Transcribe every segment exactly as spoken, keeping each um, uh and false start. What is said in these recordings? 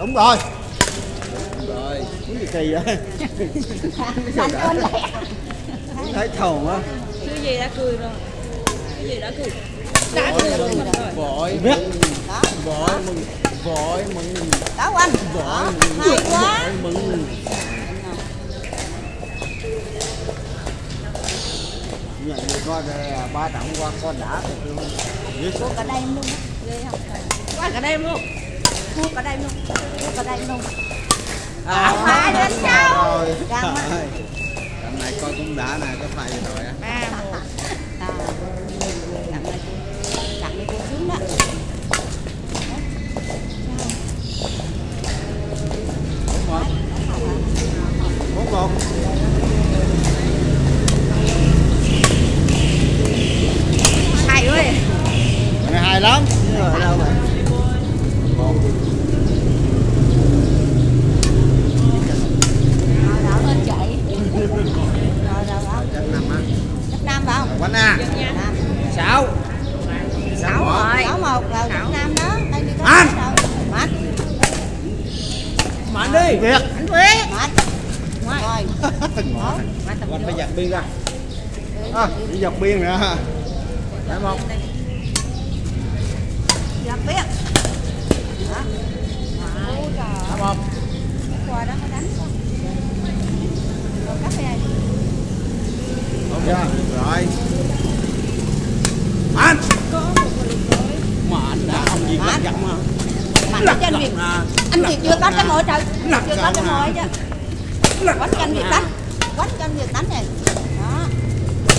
Đúng rồi. Đúng rồi. Cái gì kỳ vậy? Thấy thầu á. Cái gì đã cười rồi. Cái gì đã cười. Đã cười rồi. Vội. Biết. Vội mừng. Vội mừng. Đó anh. Vội mừng. Vội mừng. Nhận được coi là ba trọng qua con đã thì tôi mua cả đây luôn á, ghê không? Qua cả đây luôn, mua cả đây luôn, mua cả đây luôn. À, phải đến sao? Đằng này coi cũng đã nè, cái phải rồi á. Ba mua. Đằng này, đằng này cũng sướng đó. Bốn một, bốn một. Hài lắm. Ở đâu vậy? Chạy. Nam không? Quán A. sáu. sáu rồi. sáu một là Nam đó. Đây đi có mạnh. Mạnh đi. Việt. Anh Việt. Mạnh. Rồi. Quanh phải giặt biên ra. À, đi giặt biên nữa ha. Phải không? Giặt biên. Đó. Ôi trời. Không. Qua đó nó đánh con. Rồi cắt cái này. Ok rồi. Mạnh. Có một người tới. Mạnh đã không gì cắt chậm hả? Mạnh cho anh Việt. Anh Việt chưa cắt cái mồi trời. Chưa cắt cái mồi chứ. Quánh cho anh Việt đánh. Quánh cho anh Việt đánh này. Đó.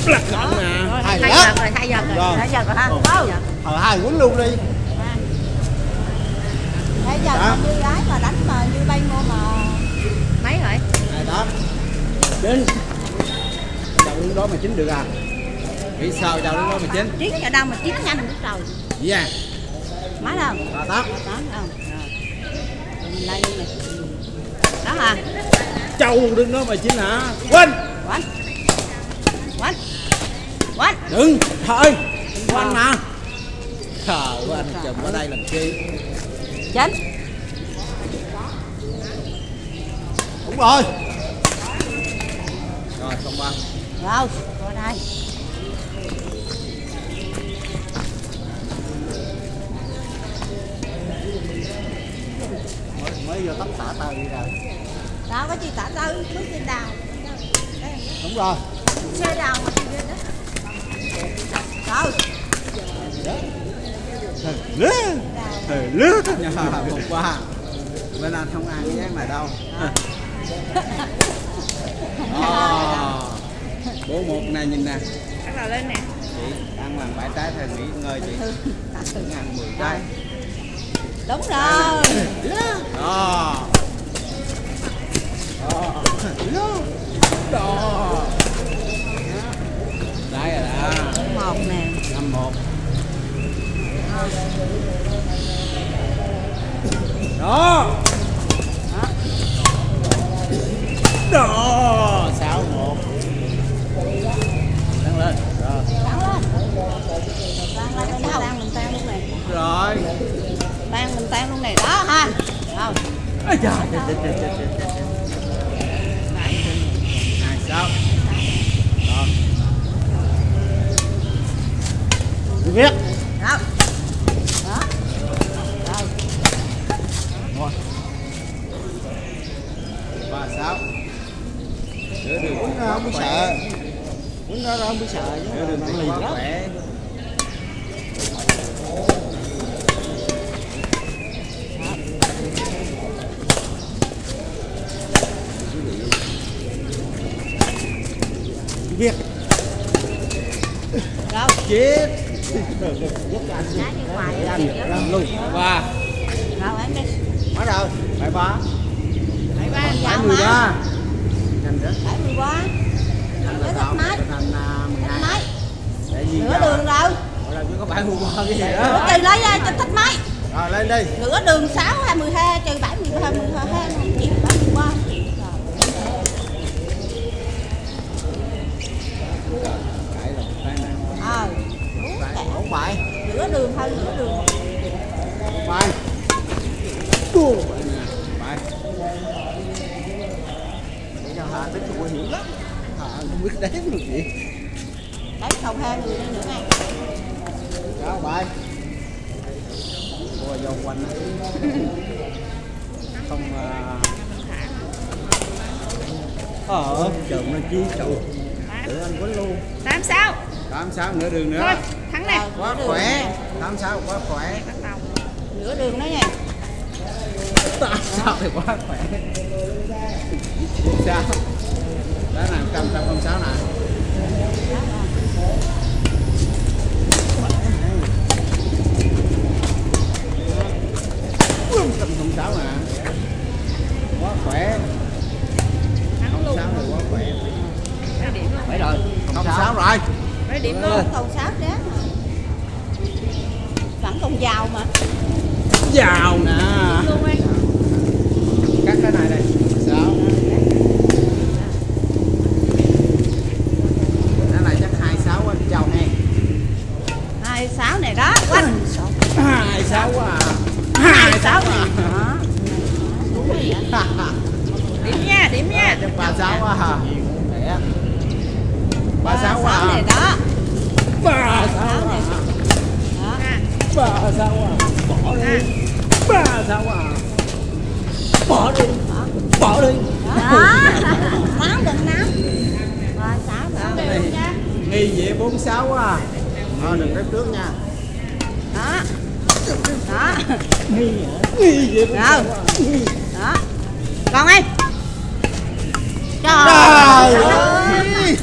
Lật gọn nè. Hai giờ rồi, hai giờ rồi. Hai giờ rồi ha. Thôi hai quấn luôn đi. Bây giờ con như gái mà đánh mà như bay ngô mà mấy rồi? Này đó. Chín. Đâu đến đó mà chín được à? Nghĩ sao đâu đến đó mà chín? Chín ở đâu mà chín nhanh được trời. Dạ. Yeah. Má đâu? Đó. Đó không? Đây nè. Đó hả? Châu đến đó mà chín hả? Quên. Quên. Quên. Quên. Đừng. Thôi. Quên mà. Trời ơi, anh chùm ở đây làm chi? Chánh. Đúng rồi. Rồi không ba. Rồi, qua đây. Mới mới vô tóc tả tơ đi rồi. Đâu có chi tả tơ, bước trên đào. Đúng rồi. Xe đào mà đi lên đó. Rồi. Thầy lứa, thầy lứa. Hôm qua bên anh không ăn cái dáng này đâu. Bố một này nhìn nè. Bắt đầu lên nè. Chị ăn bằng bãi trái thầy nghỉ ngơi chị. Đừng ăn mười trái. Đúng rồi. Lứa. Đó. Lứa. Đó. Đấy rồi đó. Một nè. Năm một. Đó. Đó. Sáu một. Đang lên. Rồi. Đang lên. Đang mình tan luôn này. Rồi. Đang mình tan luôn này đó ha. Rồi. Ây da. Này sao? Đó. Đi biết. Đó. ba sáu. Đứa đường quýnh nó không bị sợ. Quýnh nó không bị sợ. Đứa đường quýnh quá khỏe. Biết. Đâu? Chết. Giúp cho anh. Đá đi ngoài. Qua. Đâu anh đi. Quá rồi. Phải ba. Bảy mươi ba, bảy mươi ba, cái thấp máy, thấp máy, nửa đường rồi. Chứ có bảy mươi ba cái gì đó. Trừ lấy ra cho thấp máy. Rồi lên đi. Nửa đường sáu hai mươi hai trừ bảy mươi hai mươi hai không chịu bảy mươi ba. Ờ, bốn bảy. Nửa đường thôi nửa đường. Bảy. tới chùa hiểu lắm. Họ không biết đếm được gì. Đếm không hai người nữa này. Đó bài. Rồi vòng quanh đó. Không à. Ờ, chồng nó chí chậu. Để anh quấn luôn. tám sáu. tám sáu nửa đường nữa. Thôi, thắng nè. Quá khỏe. tám sáu quá khỏe. Nửa đường đó nha. tám sáu thì quá khỏe. Sao? Đó là một trăm, một trăm không sáu nè. một trăm không sáu nè. Quá khỏe. không sáu thì quá khỏe. Phải rồi. không sáu rồi. Phải điểm luôn. không sáu đó. Vẫn còn giàu mà. Giàu nè. Cắt cái này đây. Sao? Cái này chắc hai sáu quá chào hen. hai sáu này đó. Quá. hai sáu quá. hai sáu à. Điểm nha, điểm nha. ba sáu quá hả? ba sáu quá này đó. ba sáu này. Đó. ba sáu quá. Bỏ đi. ba sáu quá. Bỏ đi. Bỏ đi. Đó. Nắm đừng nắm. ba sáu nè. Nghi vậy bốn sáu quá. Thôi đừng đếm trước nha. Đó. Đó. Nghi vậy. Đó. Đó. Con ơi. Trời ơi.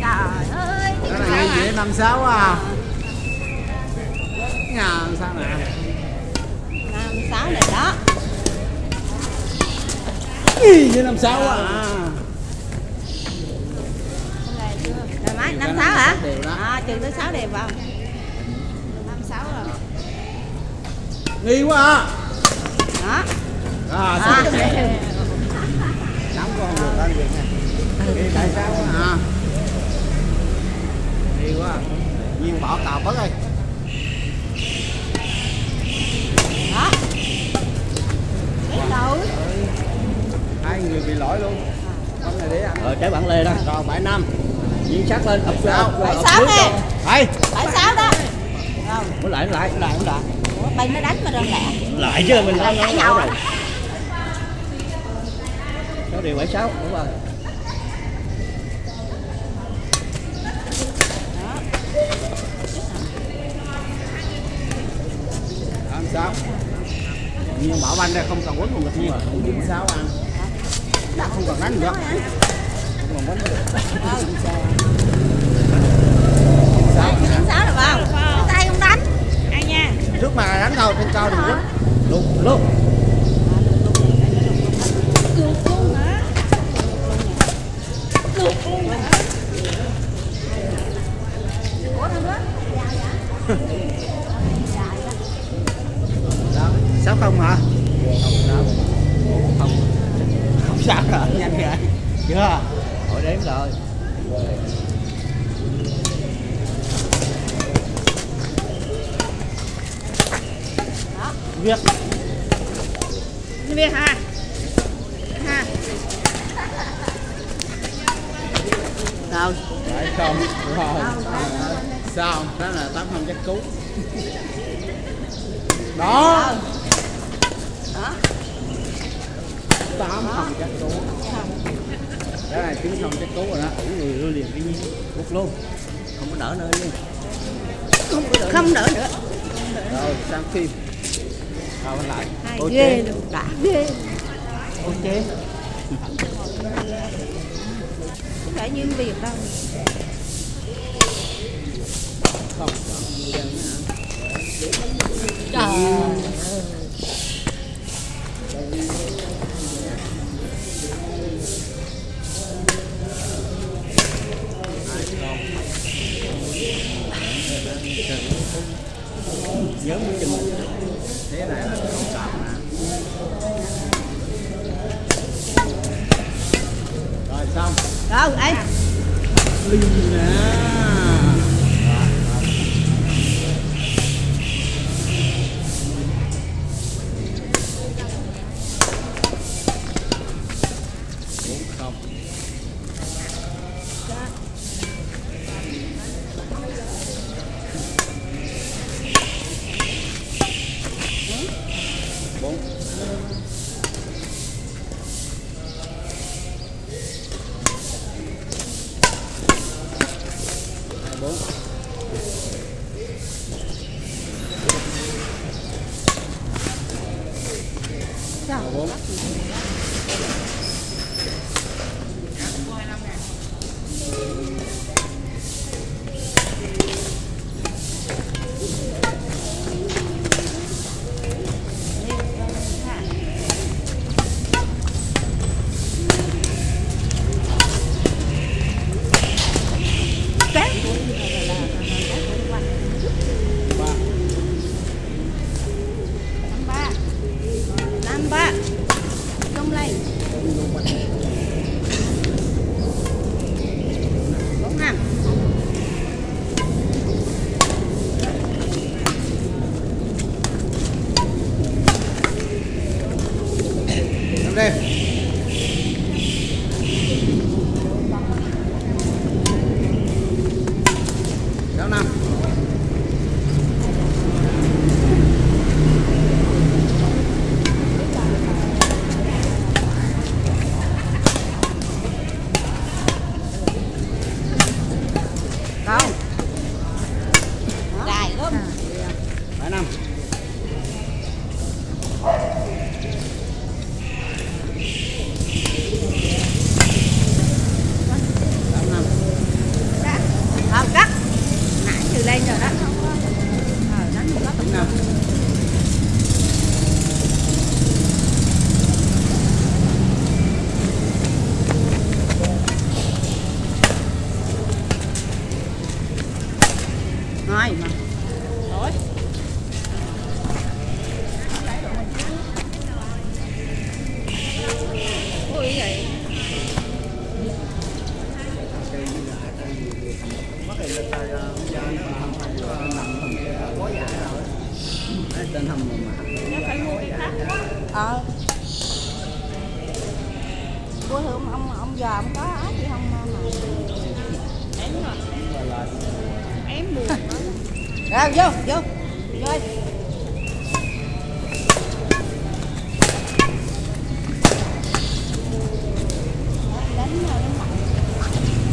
Trời ơi. Cái này nghi vậy năm sáu à. năm sáu nè. năm sáu này đó. Nghi vậy năm sáu à. Rồi má năm sáu hả? À trừ tới sáu đều vào. năm sáu rồi. Nghi quá à. Đó. À sáu con được ăn được nha. Nghi tại sao hả? Nghi quá. Nhiên bỏ cào bớt ơi. Đó. Wow. Hai người bị lỗi luôn. Con này để ăn. Ờ trái bản lê đó. Còn bảy năm. Diễn sát lên ập sao? bảy sáu nè. Đây. bảy sáu đó. Không. Mới lại lại, lại cũng đã. Ủa bay nó đánh mà rồi lẹ. Lại chứ mình không nó rồi. Số điều bảy sáu đúng rồi. Sao? Nhưng bảo banh đây không cần quấn còn được như vậy. Sao ăn? Đã không cần đánh nữa. Không còn quấn được. Sao? Sao được không? Cái tay không đánh. Ai nha. Trước mà đánh đâu trên cao đừng quấn. Lục lục. Lục luôn hả? Lục luôn hả? Ủa đâu đó? sáu không hả? Không không không sao rồi nhanh rồi chưa hồi đếm rồi viết viết ha ha sao phải không sao đó là tám không chắc cú đó. tám không chắc cú. Cái này chín không chắc cú rồi đó. Ủa người đưa liền cái gì? Bút luôn. Không có đỡ nơi luôn. Không có đỡ. Không đỡ nữa. Rồi sang phim. Rồi bên lại. Ô chế. Đã ghê. Ô chế. Không phải như việc đâu. Không. Trời ơi. Nhớ một chừng thế này là không sao nè. Rồi xong. Đâu ấy. Linh nè. bốn. bốn. bốn. Vô, vô, vô.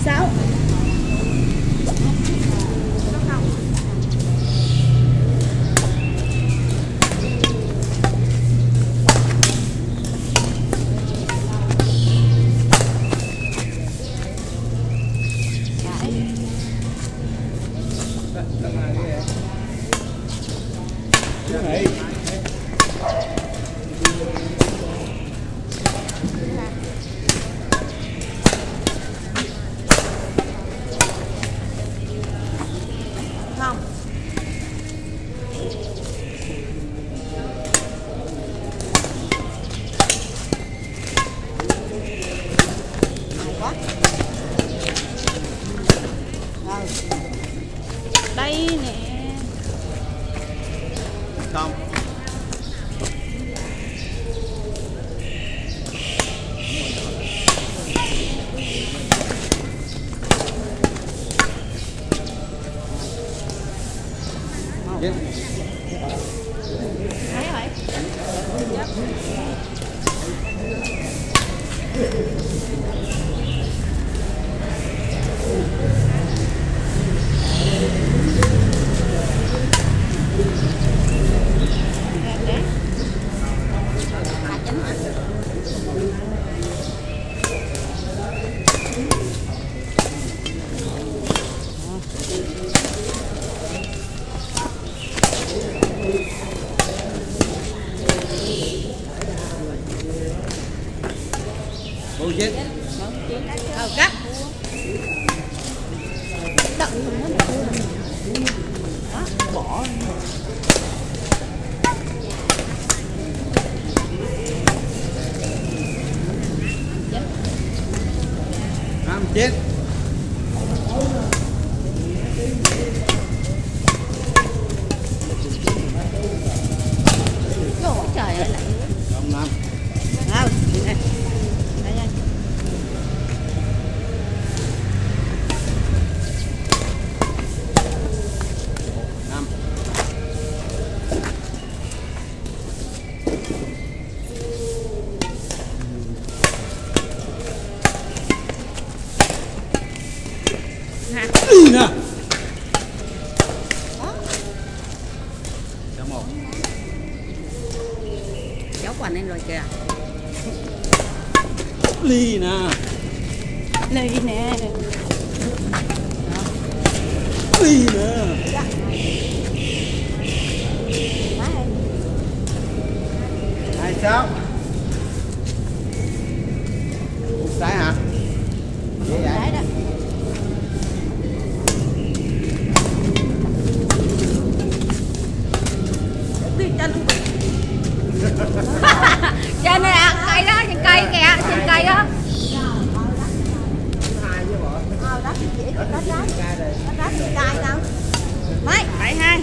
Sao? kéo quả lên rồi kìa. Ly nè. Ly nè. Ly nè. Hai sáu. Trái hả? Vậy vậy. Đó. Trên này à, cây đó, trên cây kìa, trên cây đó. Ờ, đó chỉ đó, đó, đó, đó trên cây đâu. Mấy? Bảy hai.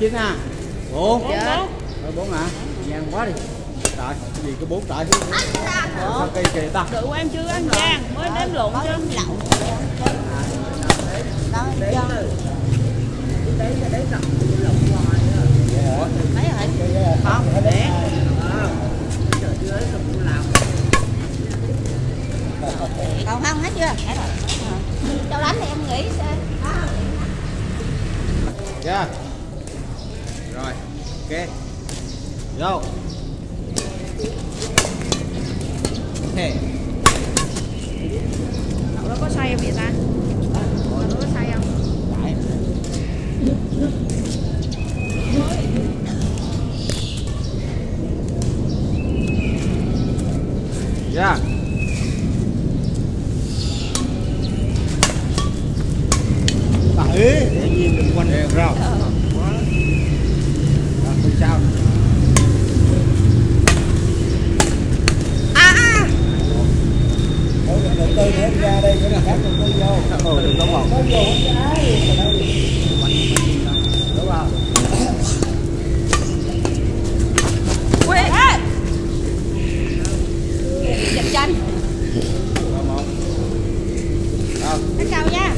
Chín à, bốn, bốn, bốn hả? Giang quá đi. Trời, cái gì có bốn trời chứ? Sao cây kì ta? Đủ em chưa ăn giang, mới đếm lộn chứ. Lậu. Đó, đấy. Đấy là đấy lộn hoài. Mấy hả? Không, để. Trời chưa lấy xong cũng làm. Còn không hết chưa? Đâu đánh thì em nghĩ xem. Dạ. Rồi, ok. Vô. Hey. Cậu đó có say không vậy ta? Cậu đó có say không? Đấy. Yeah. Đấy, để nhìn đừng quanh đều rồi. Chào. À à. Đầu tư hết ra đây nữa là khác đầu tư vô. Ừ, đừng có bỏ. Có vô cái. Đúng không? Quê. Giật chân. một. Không. Nó cao nha.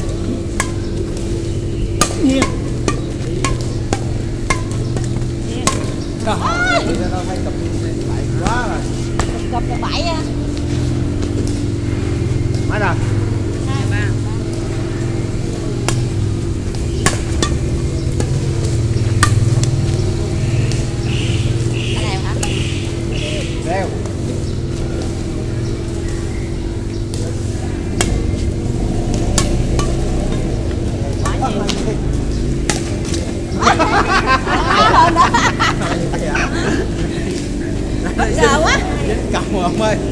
Nhiều. Ôi! Tao thấy cặp bảy quá rồi. Cặp là bảy á. Mấy rồi? hai ba. Cái này hả? Đeo.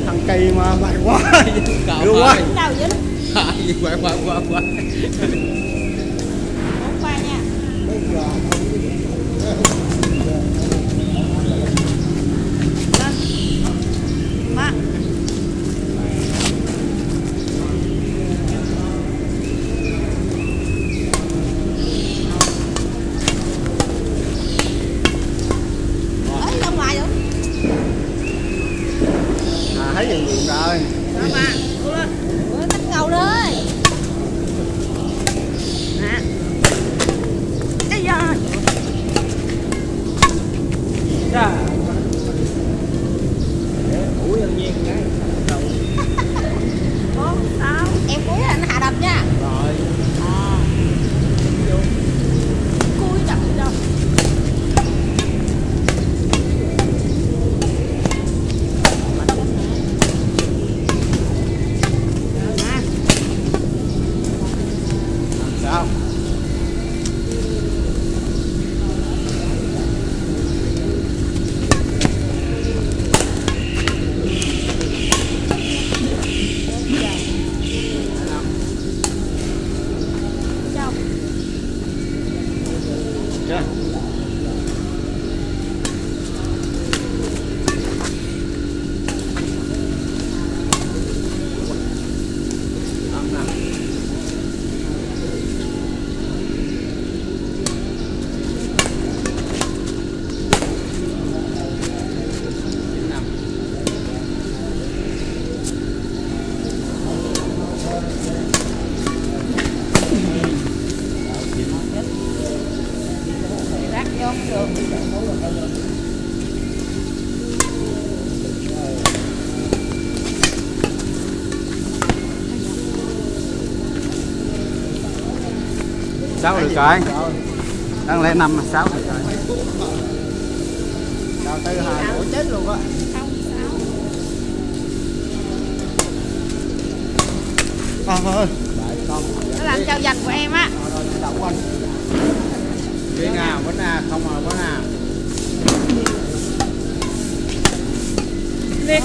Thằng kỳ mà mạnh quá. Cậu quá. Đâu dính. Hả? Gì quá quá quá quá. Qua nha. Má. Rồi. Rồi ba, cố lên. Cố tách cầu đi. Nè. Ây da. Dạ. Ủi nhân viên cái. Có sao? Em cúi là nó hạ đập nha. Rồi. À. Cúi đập đâu. sáu được rồi, đáng lẽ năm sáu được rồi. Đầu tư hai buổi chết luôn á. Con ơi, nó làm trao dành của em á. Đi nào bánh à, không à bánh à. Liệt.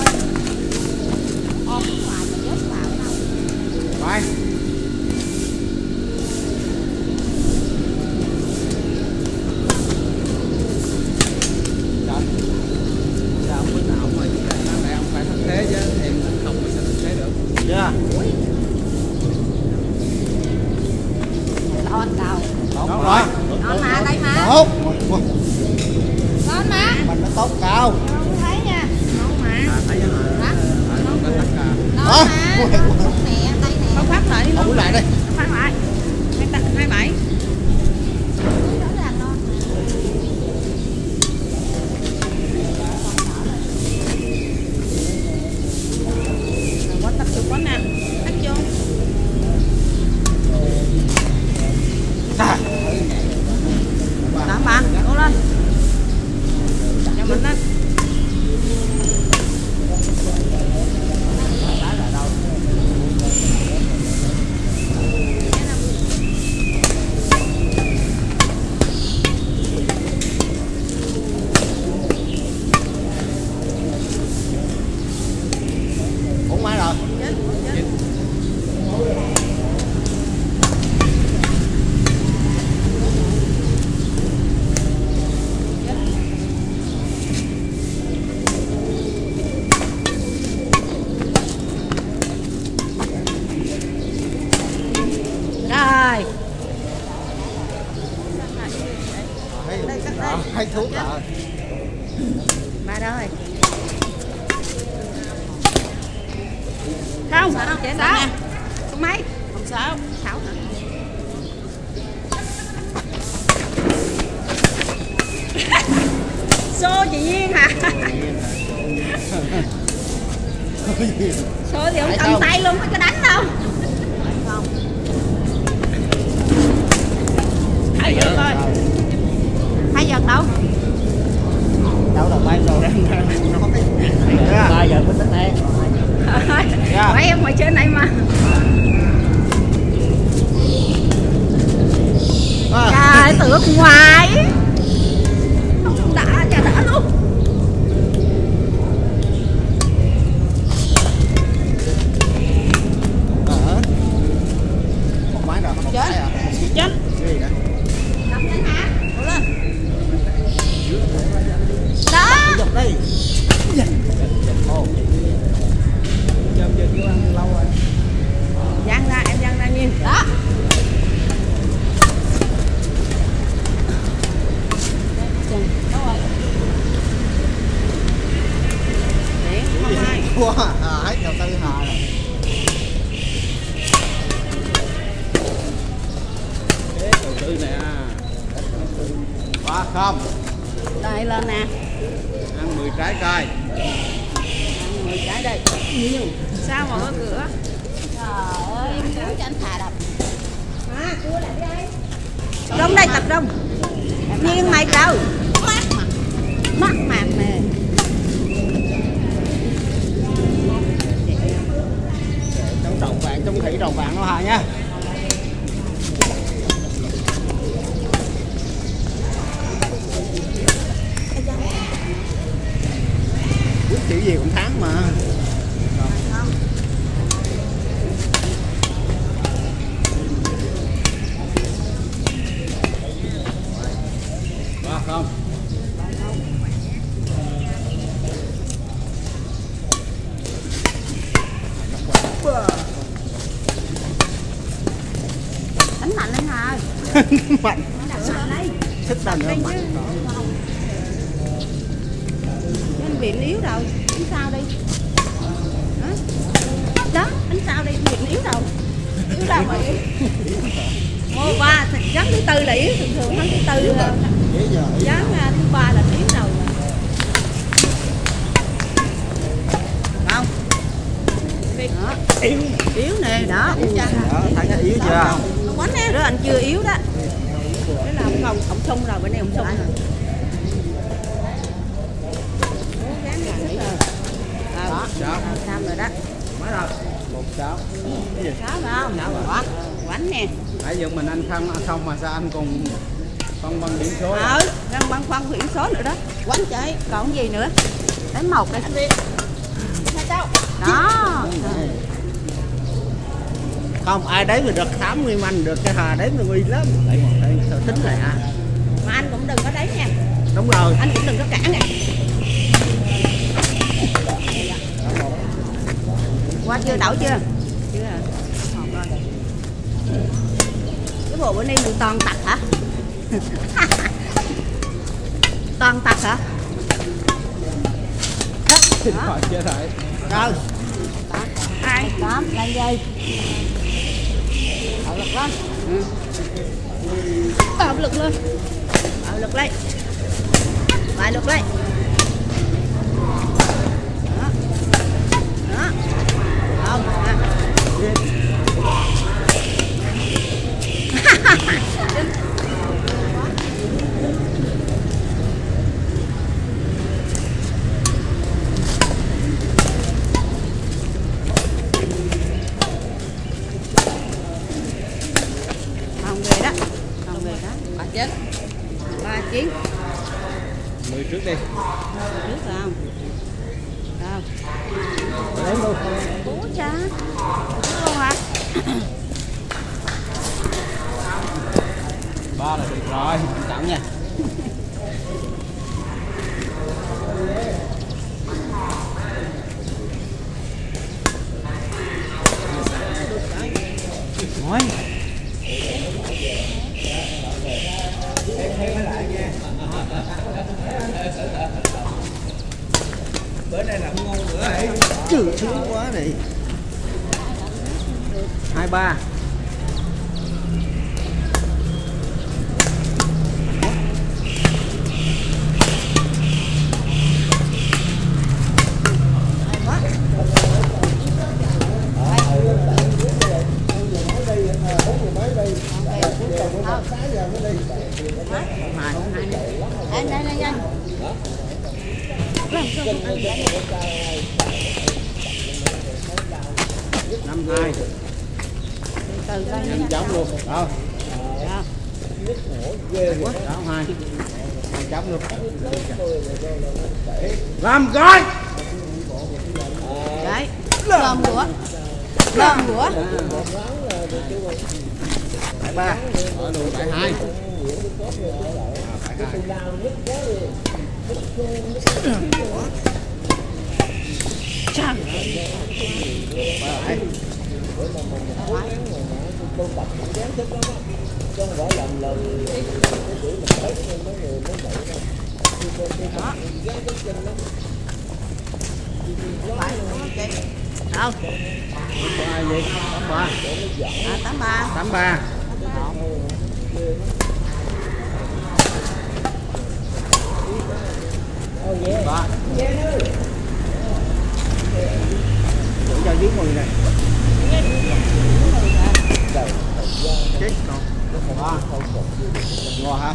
Ôm hoài mà chết vào đâu. Rồi. Mạnh sức tầm nó mạnh anh Viện yếu đâu anh sao đi đó, đó. Anh sao đi Viện yếu đâu yếu đâu mà yếu mua ba gián thứ tư là yếu, thường thường tháng thứ tư là gián thứ ba là yếu đầu không yếu yếu nè đó, đó. Thằng yếu chưa đó, anh chưa yếu đó. không? Ông sung rồi, bữa nay ông sung rồi. Đó, xong rồi đó. Quá rồi. Một sáu. Cái gì? Sáu không? Đó. Quánh nè. Nãy giờ mình ăn không, ăn không mà sao anh còn phân phân điểm số. Ờ, đang băn khoăn điểm số nữa đó. Quánh chơi, còn gì nữa? Đánh một đây. Đó. Không ai đấy mình được tám mươi manh, được cái hà đấy mình uy lắm. Đấy, sao tính lại à. Mà anh cũng đừng có đấy nha. Đúng rồi. Anh cũng đừng có cản nè. Qua chưa đậu chưa? Chưa rồi. Cái bộ bữa nay mình toàn tặc hả? Toàn tặc hả? Đó. Rồi. Hai tám lên dây. Bạo lực lên. Ừ. Bạo lực lên. Bạo lực lên. Bạo lực lên. Đó. Đó. Không. mười trước đi. Trước không? Không. Đến luôn. Bố cha. Đúng luôn hả? ba là được rồi, tặng nha. Nói. Bữa nay làm ngon nữa đấy. Chữ sướng quá này. hai ba. Làm gói. Đấy, làm của. Làm của. Tại ba. Tại hai. Chăng. Đó. Đâu? tám ba à, tám ba. tám ba. Cho dưới mười này. Chết con. Ngon hả?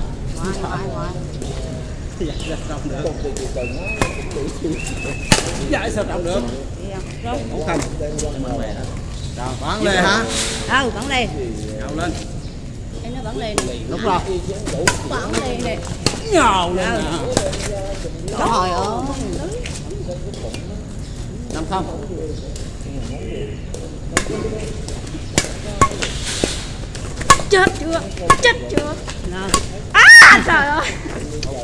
Dạ, dạ, sao được. Dạ, sao trọng được. Không cần. Rồi, bắn lên hả? Ừ, bắn lên. Nhào lên. Em nó bắn lên. Đúng rồi. Bắn lên nè. Nhào lên nè. Trời ơi. Năm không. Chết chưa? Chết chưa? Nào. À, trời ơi.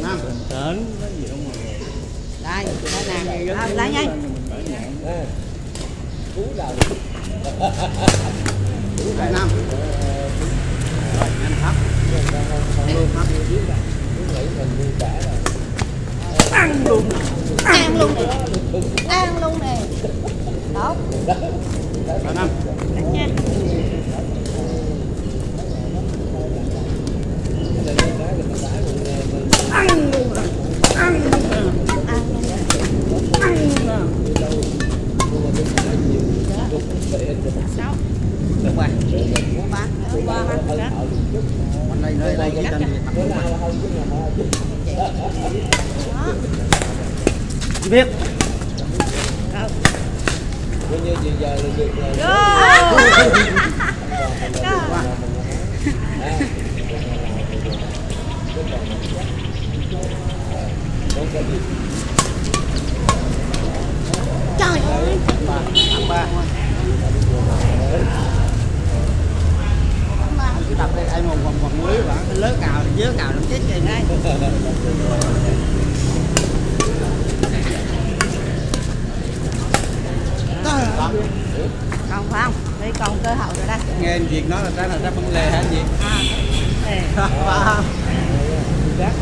Năm. Tỉnh nó gì không mà. Đây, đây nè. Lấy ngay. Cú đầu. Cú đại năm. Rồi, anh thấp. Ăn luôn. Ăn luôn nè. Ăn luôn nè. Đó. Rồi năm. Đánh nha. Ăn luôn à, ăn luôn à, ăn luôn à. Sáu. Đúng rồi. Ba, ba, ba. Đây đây đây. Chị biết. Như chị giờ là được rồi. Trời ơi. ba. Tập đây ai một vòng vòng muối và cái lớn cào dớ cào nó chết vậy đấy. Còn phải không? Đây còn cơ hội rồi đây. Nghe anh Việt nói là trái là trái bông lề hả anh Việt? À, lề.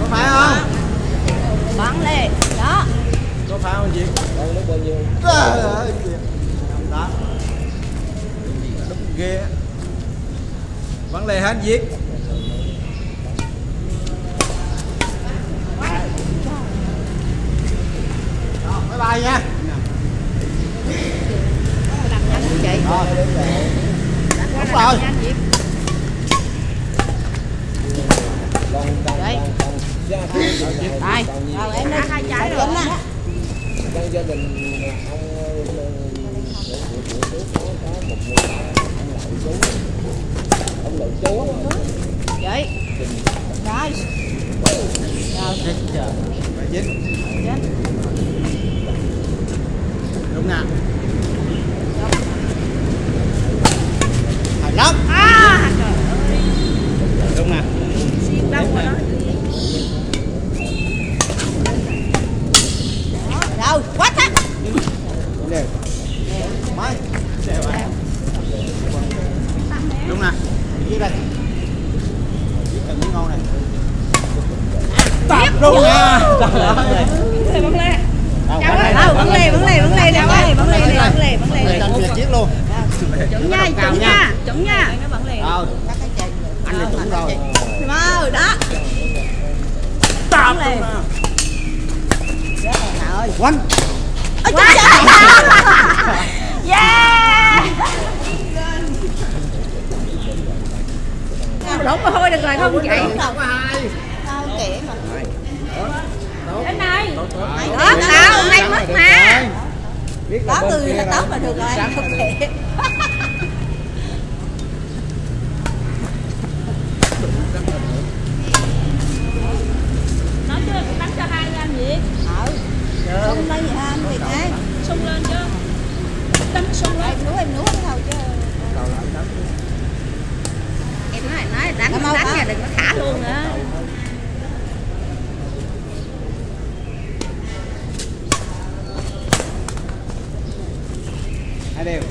Có phải không? Bán lề đó. Có phải không anh Việt? Đâu nó bao nhiêu? Đó. Đúng ghê. Bán lề hả anh Việt? Đó, bye bye nha. Rồi. Đúng rồi. Đây. Đây. Rồi em lấy hai trái rồi. Trong gia đình ông ông nội chú. Vậy. Đó. Chết chờ. Chết. Đúng nè. Lắm. À, đúng nè. Xiên đâu rồi đó. Đâu, quá thắt. Nè. Mới. Đúng nè. Dưới đây. Dưới cần miếng ngon này. Tập luôn nha. Bắn lê. Bắn lê, bắn lê, bắn lê, bắn lê, bắn lê, bắn lê. Chiếc luôn. Chuẩn nha, chuẩn nha, chuẩn nha. Ờ, anh là chuẩn rồi. Mơ, đó. Tạm liền. Ơi, quánh. Ôi trời ơi. Yeah. Đổ mồ hôi được rồi không chị? Không ai. Tao kể mà. Đến đây. Đó, tao hôm nay mất mà. Có từ là tóc là được rồi, anh không thể. Nói chưa, tắt cho hai ra gì? Ừ. Sung lên gì ha anh Việt ấy. Sung lên chứ. Tắm sung lên. Em nú, em nú không chứ. Em nói, em nói, đánh, đánh nha, đừng có thả luôn nữa. Đều.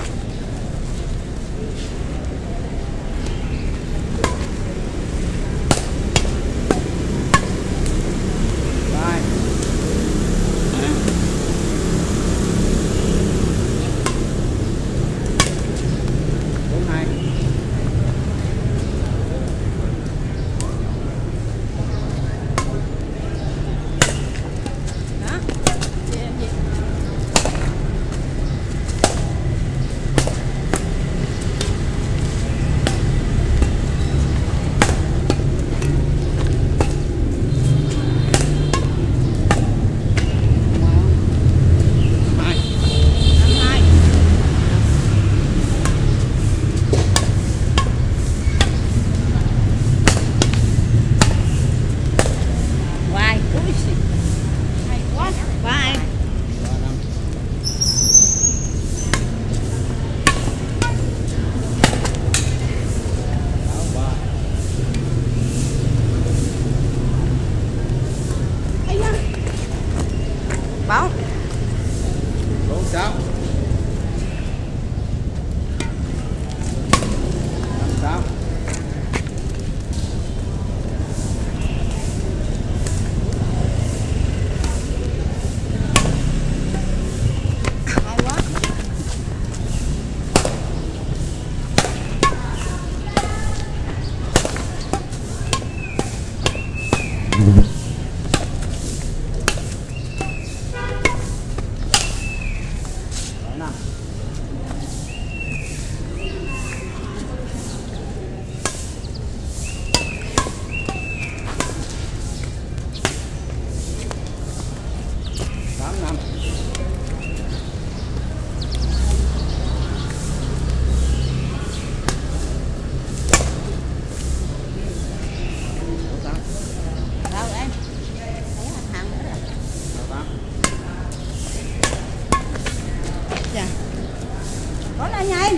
vào nhà em.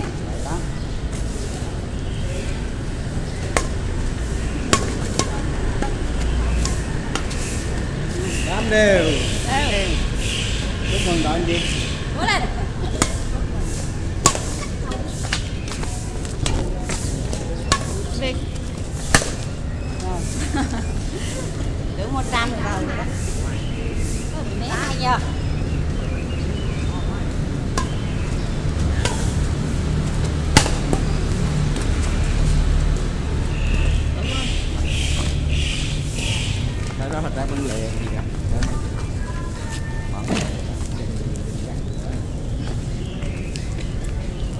Tám đều. Đều. Chúc mừng đội anh Việt. Cố lên. Việt. Được một trăm vào rồi đó. Né hay giờ. Đó thật ra bên lề gì cả.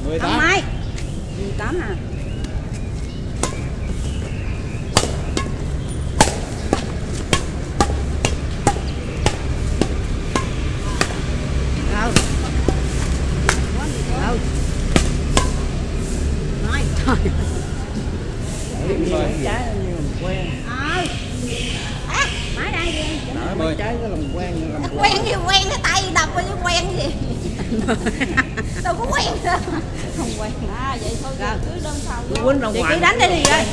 mười tám. mười tám à. Đâu có quen đâu. Không quen. À vậy thôi rồi. Cứ đơn phòng quýnh ra ngoài. Cứ đánh đi đi ơi.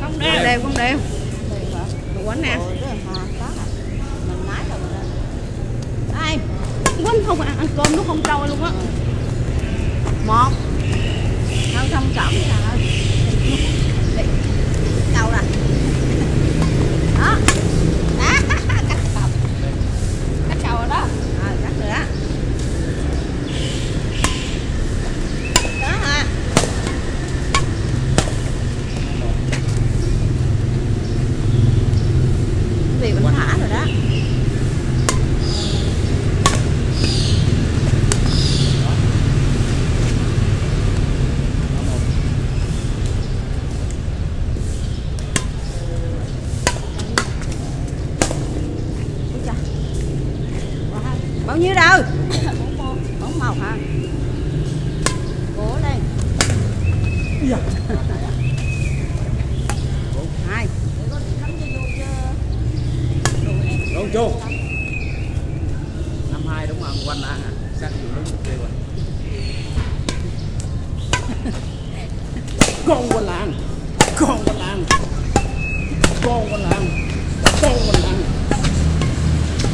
Không đeo, đeo không đeo. Quánh nè. Mình lái rồi mình lên. Ai? Quánh không ăn, ăn cơm nó không trôi luôn á. Một. Không không trọng là đâu nè. Đó. Hãy subscribe cho kênh Ghiền Mì Gõ để không bỏ lỡ những video hấp dẫn.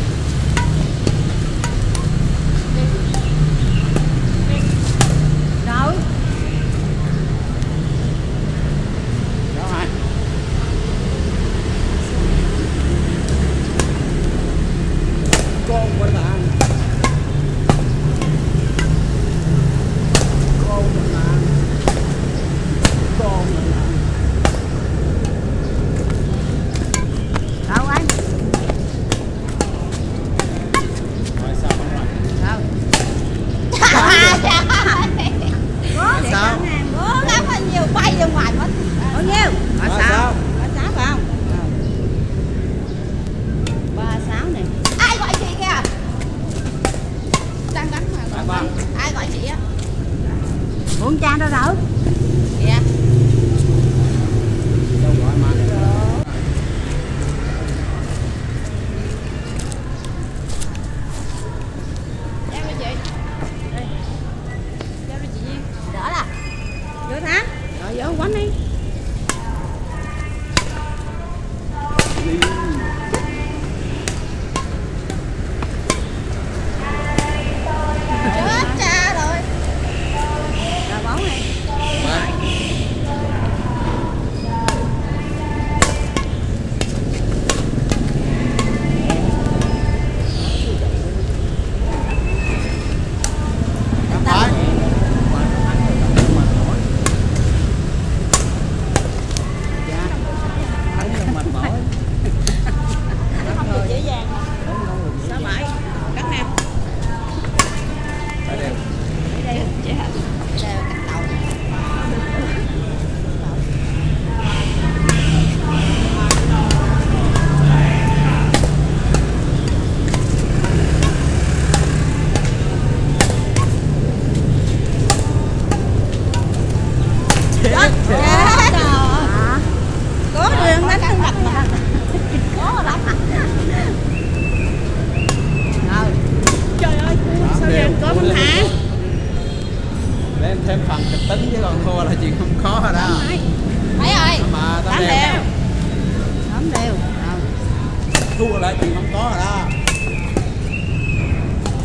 thua lại thì không có rồi đó,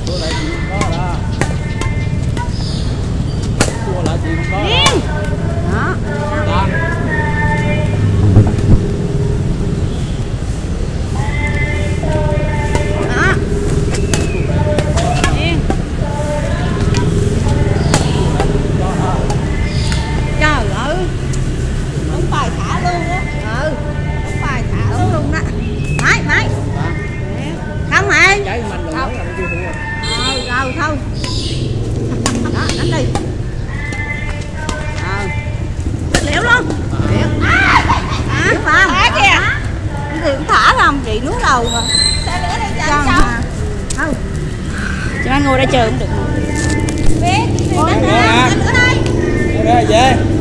thua lại thì không có rồi đó, thua lại thì không có rồi đó. Đó. Ngồi đây chờ cũng được. Bé, nữa đây. Đây về.